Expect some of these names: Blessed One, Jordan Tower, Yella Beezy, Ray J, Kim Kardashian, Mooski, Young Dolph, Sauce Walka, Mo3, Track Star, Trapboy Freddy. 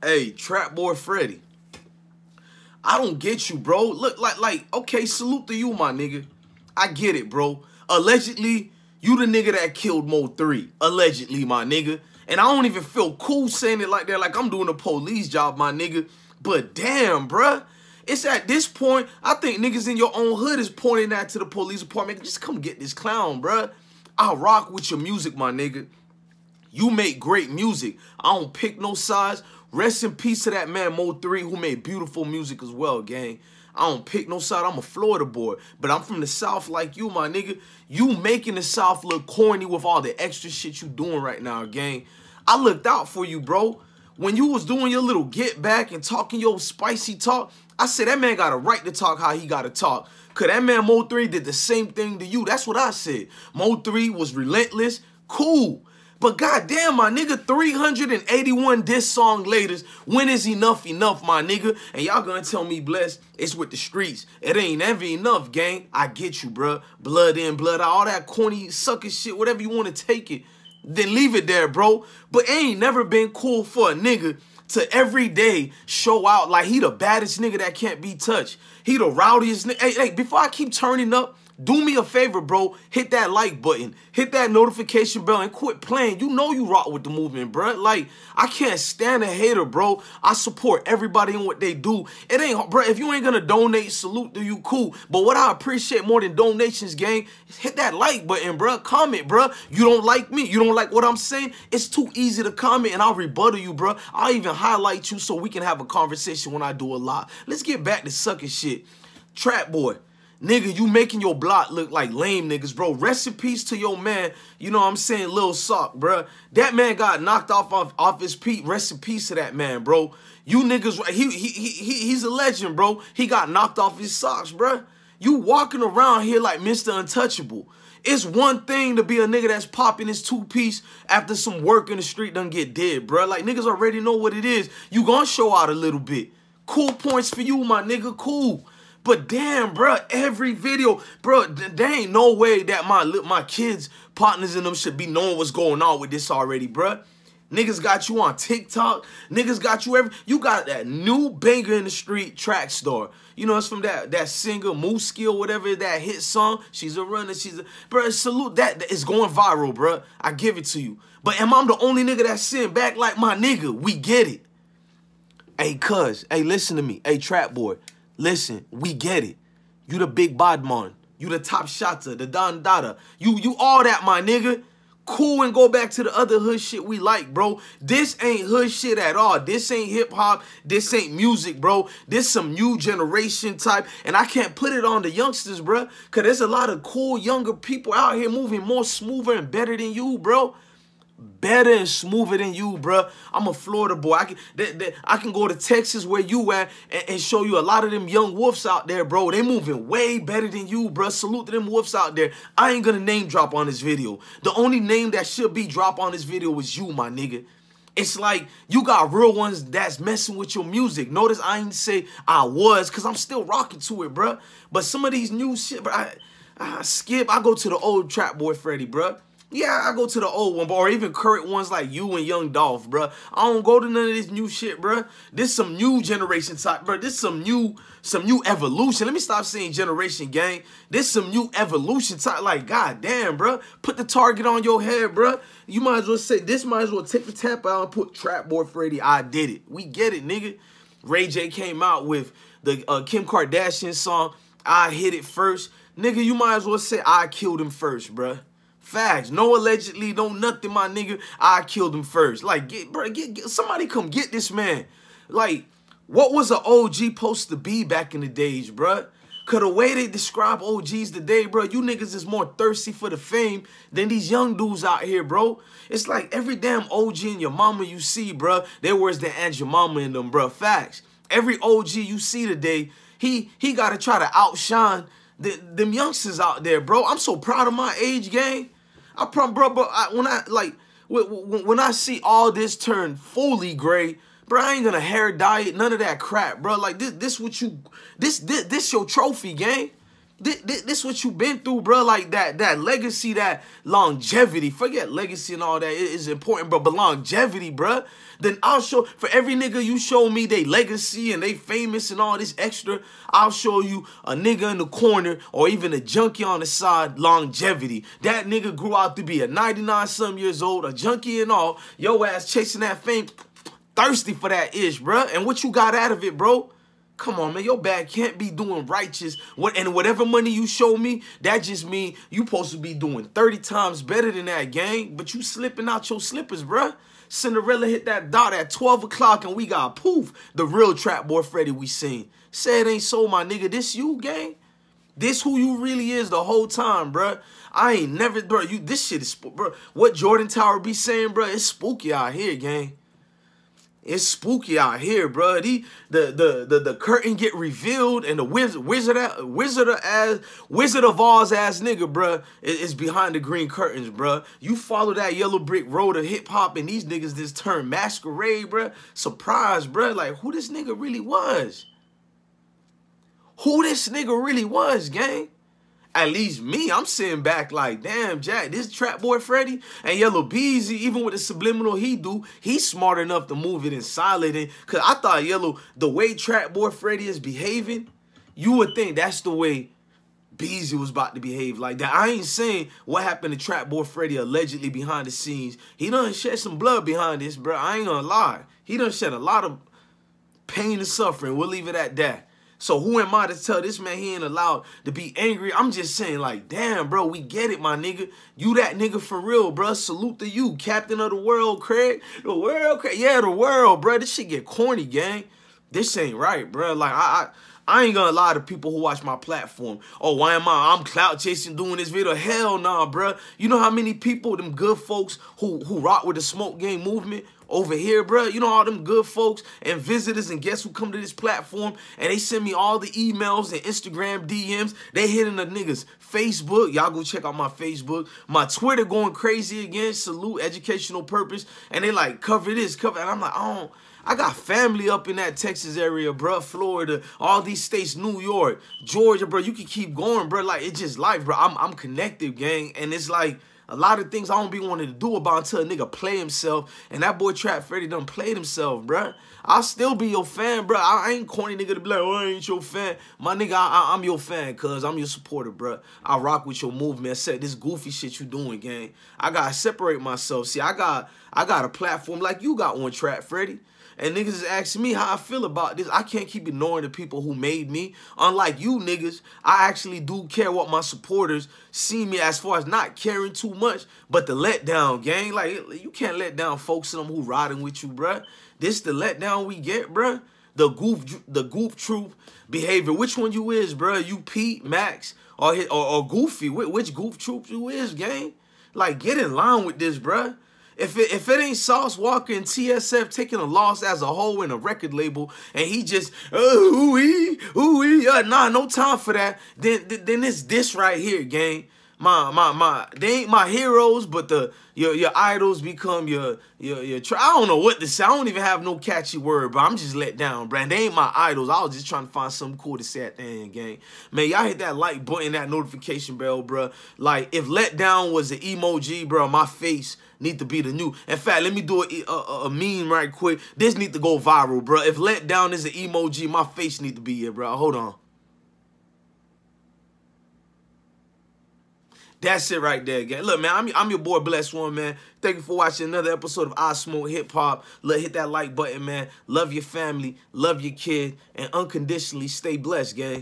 Hey, Trapboy Freddy. I don't get you, bro. Look, like, okay, salute to you, my nigga. I get it, bro. Allegedly, you the nigga that killed Mo3. Allegedly, my nigga. And I don't even feel cool saying it like that, like I'm doing a police job, my nigga. But damn, bruh. It's at this point, I think niggas in your own hood is pointing that to the police department. Just come get this clown, bruh. I rock with your music, my nigga. You make great music. I don't pick no sides. Rest in peace to that man, Mo3, who made beautiful music as well, gang. I don't pick no side. I'm a Florida boy, but I'm from the South like you, my nigga. You making the South look corny with all the extra shit you doing right now, gang. I looked out for you, bro. When you was doing your little get back and talking your spicy talk, I said that man got a right to talk how he got to talk. Because that man Mo3 did the same thing to you. That's what I said. Mo3 was relentless. Cool. But goddamn, my nigga, 381 diss song later, when is enough enough, my nigga? And y'all gonna tell me, Bless, it's with the streets. It ain't ever enough, gang. I get you, bruh. Blood in, blood out, all that corny sucker shit, whatever you want to take it. Then leave it there, bro. But it ain't never been cool for a nigga to every day show out like he the baddest nigga that can't be touched. He the rowdiest nigga. Hey, before I keep turning up, do me a favor, bro. Hit that like button. Hit that notification bell and quit playing. You know you rock with the movement, bro. Like, I can't stand a hater, bro. I support everybody in what they do. It ain't, bro, if you ain't gonna donate, salute to you, cool. But what I appreciate more than donations, gang, is hit that like button, bro. Comment, bro. You don't like me. You don't like what I'm saying. It's too easy to comment and I'll rebuttal you, bro. I'll even highlight you so we can have a conversation when I do a lot. Let's get back to sucking shit. Trapboy. Nigga, you making your block look like lame niggas, bro. Rest in peace to your man, you know what I'm saying, Lil Sock, bro. That man got knocked off his feet. Rest in peace to that man, bro. You niggas, he's a legend, bro. He got knocked off his socks, bro. You walking around here like Mr. Untouchable. It's one thing to be a nigga that's popping his two-piece after some work in the street done get dead, bro. Like, niggas already know what it is. You gonna show out a little bit. Cool points for you, my nigga, cool. But damn, bro, every video, bro, there ain't no way that my kids, partners in them should be knowing what's going on with this already, bro. Niggas got you on TikTok. Niggas got you you got that new banger in the street, track star. You know, it's from that singer, Mooski or whatever, that hit song. She's a runner, bro, salute that. It's going viral, bro. I give it to you. But am I the only nigga that's sitting back like my nigga? We get it. Hey, cuz. Hey, listen to me. Hey, Trapboy. Listen, we get it. You the big bodman. You the top shotter, the Don Dada. You all that, my nigga. Cool and go back to the other hood shit we like, bro. This ain't hood shit at all. This ain't hip-hop. This ain't music, bro. This some new generation type. And I can't put it on the youngsters, bro. Because there's a lot of cool younger people out here moving more smoother and better than you, bro. Better and smoother than you, bruh. I'm a Florida boy. I can go to Texas where you at and show you a lot of them young wolves out there, bro. They moving way better than you, bruh. Salute to them wolves out there. I ain't gonna name drop on this video. The only name that should be dropped on this video is you, my nigga. It's like you got real ones that's messing with your music. Notice I ain't say I was because I'm still rocking to it, bruh. But some of these new shit, bruh, I skip. I go to the old Trapboy Freddy, bruh. Yeah, I go to the old one, bro, or even current ones like you and Young Dolph, bro. I don't go to none of this new shit, bro. This some new generation type, bro. This some new evolution. Let me stop saying generation, gang. This some new evolution type. Like, goddamn, bro. Put the target on your head, bro. You might as well say this. Might as well take the tap out and put Trapboy Freddy. I did it. We get it, nigga. Ray J came out with the Kim Kardashian song. I hit it first, nigga. You might as well say I killed him first, bro. Facts. No allegedly, no nothing, my nigga. I killed him first. Like, get somebody come get this man. Like, what was an OG supposed to be back in the days, bruh? Because the way they describe OGs today, bro, you niggas is more thirsty for the fame than these young dudes out here, bro. It's like every damn OG and your mama you see, bruh, they worse than Aunt your mama in them, bruh. Facts. Every OG you see today, he got to try to outshine them youngsters out there, bro. I'm so proud of my age, gang. I promise, bro, but when I see all this turn fully gray, bro, I ain't gonna hair dye it, none of that crap, bro. Like this your trophy, gang. This what you been through, bro. Like that legacy, that longevity. Forget legacy and all that. It is important, bro. But longevity, bro. Then I'll show, for every nigga you show me they legacy and they famous and all this extra, I'll show you a nigga in the corner or even a junkie on the side, longevity. That nigga grew out to be a 99-some years old, a junkie and all. Yo ass chasing that fame, thirsty for that ish, bro. And what you got out of it, bro? Come on, man. Your bag can't be doing righteous. And whatever money you show me, that just mean you supposed to be doing 30 times better than that, gang. But you slipping out your slippers, bruh. Cinderella hit that dot at 12 o'clock and we got poof. The real Trapboy Freddy we seen. Say it ain't so, my nigga. This you, gang? This who you really is the whole time, bruh. I ain't never, bruh. You, this shit is, bruh. What Jordan Tower be saying, bruh, it's spooky out here, gang. It's spooky out here, bro. The curtain get revealed, and the Wizard of Oz ass nigga, bro, is behind the green curtains, bro. You follow that yellow brick road of hip hop, and these niggas just turn masquerade, bro. Surprise, bro. Like who this nigga really was? Who this nigga really was, gang? At least me, I'm sitting back like, damn, Jack, this Trapboy Freddy and Yella Beezy, even with the subliminal he do, he's smart enough to move it and silent it. Because I thought the way Trapboy Freddy is behaving, you would think that's the way Beezy was about to behave like that. I ain't saying what happened to Trapboy Freddy allegedly behind the scenes. He done shed some blood behind this, bro. I ain't gonna lie. He done shed a lot of pain and suffering. We'll leave it at that. So who am I to tell this man he ain't allowed to be angry? I'm just saying, like, damn, bro, we get it, my nigga. You that nigga for real, bro. Salute to you, captain of the world, Craig. The world, Craig. Yeah, the world, bro. This shit get corny, gang. This ain't right, bro. Like, I ain't gonna lie to people who watch my platform. Oh, why am I'm clout chasing doing this video? Hell nah, bro. You know how many people, them good folks who rock with the smoke game movement over here, bro? You know all them good folks and visitors and guests who come to this platform and they send me all the emails and Instagram DMs. They hitting the niggas Facebook. Y'all go check out my Facebook. My Twitter going crazy again. Salute, educational purpose. And they like, cover this, cover. And I'm like, I don't. I got family up in that Texas area, bro, Florida, all these states, New York, Georgia, bro. You can keep going, bro. Like, it's just life, bro. I'm connected, gang. And it's like a lot of things I don't be wanting to do about until a nigga play himself. And that boy Trap Freddy done played himself, bro. I'll still be your fan, bro. I ain't corny nigga to be like, oh, I ain't your fan. My nigga, I'm your fan, cuz. I'm your supporter, bro. I rock with your movement. I said this goofy shit you doing, gang. I gotta separate myself. See, I got a platform like you got on, Trap Freddy. And niggas is asking me how I feel about this. I can't keep ignoring the people who made me. Unlike you niggas, I actually do care what my supporters see me as far as not caring too much. But the letdown, gang, like, you can't let down folks and them who riding with you, bruh. This the letdown we get, bruh. The goof troop behavior. Which one you is, bruh? You Pete, Max, or Goofy? Which goof troop you is, gang? Like, get in line with this, bruh. If it ain't Sauce Walka and TSF taking a loss as a whole in a record label, and he just, nah, no time for that, then it's this right here, gang. They ain't my heroes, but your idols become your I don't know what to say. I don't even have no catchy word, but I'm just let down, bruh. They ain't my idols. I was just trying to find something cool to say at the end, gang. Man, y'all hit that like button, that notification bell, bruh. Like, if let down was an emoji, bruh, my face need to be the new. In fact, let me do a meme right quick. This need to go viral, bruh. If let down is an emoji, my face need to be it, bruh. Hold on. That's it right there, gang. Look, man, I'm your boy, Blessed One, man. Thank you for watching another episode of I Smoke Hip Hop. Look, hit that like button, man. Love your family, love your kid, and unconditionally stay blessed, gang.